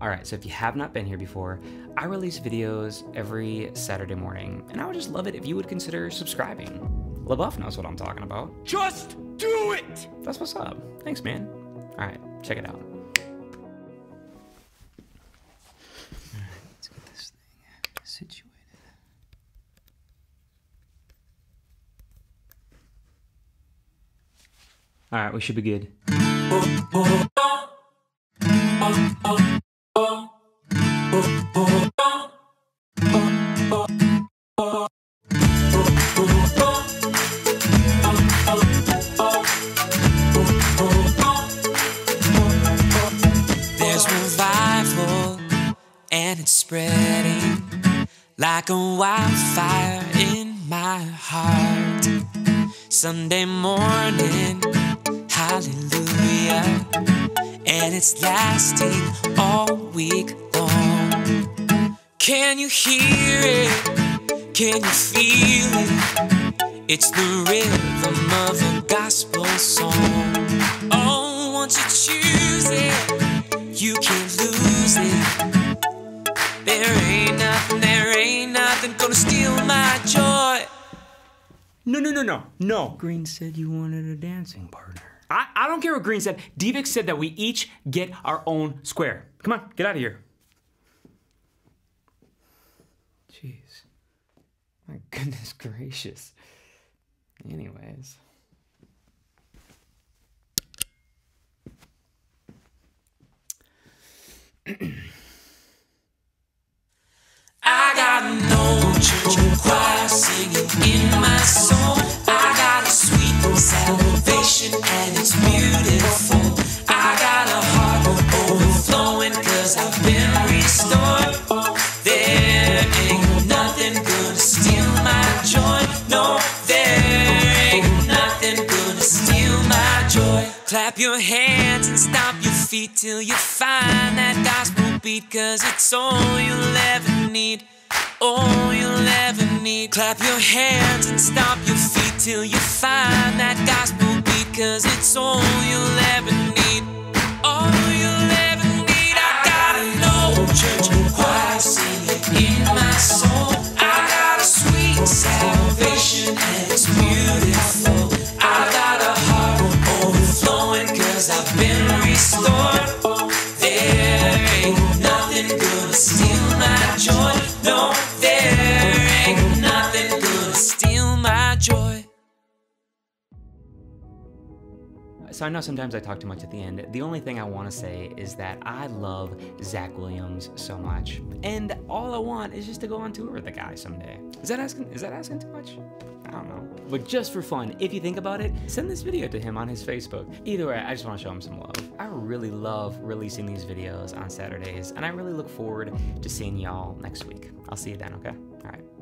All right, so if you have not been here before, I release videos every Saturday morning, and I would just love it if you would consider subscribing. LaBeouf knows what I'm talking about. Just do it! That's what's up. Thanks, man. All right, check it out. All right, let's get this thing situated. All right, we should be good. There's revival and it's spreading like a wildfire in my heart. Sunday morning, hallelujah, and it's lasting all week long. Can you hear it? Can you feel it? It's the rhythm of a gospel song. Oh, once you choose it, you can't lose it. There ain't nothing gonna steal my joy. No. Green said you wanted a dancing partner. I don't care what Green said. DVIC said that we each get our own square. Come on, get out of here. Jeez. My goodness gracious. Anyways. I got no church choir singing in my soul. I got a sweet salvation and it's beautiful. I got a heart overflowing cause I've been restored. There ain't nothing gonna steal my joy. No, there ain't nothing gonna steal my joy. Clap your hands and stomp your feet till you find that gospel beat, cause it's all you'll ever need. All you'll ever need. Clap your hands and stomp your feet till you find that gospel beat, cause it's all you'll ever need. All you'll ever need. I got an old church choir singing in my soul. I got a sweet salvation and it's beautiful. I got a heart overflowing cause I've been restored. There ain't nothing gonna steal my joy. No, there ain't nothing gonna steal my joy. So I know sometimes I talk too much at the end. The only thing I want to say is that I love Zach Williams so much, and all I want is just to go on tour with the guy someday. Is that asking too much? I don't know. But just for fun, if you think about it, send this video to him on his Facebook. Either way, I just want to show him some love. I really love releasing these videos on Saturdays, and I really look forward to seeing y'all next week. I'll see you then, okay? All right.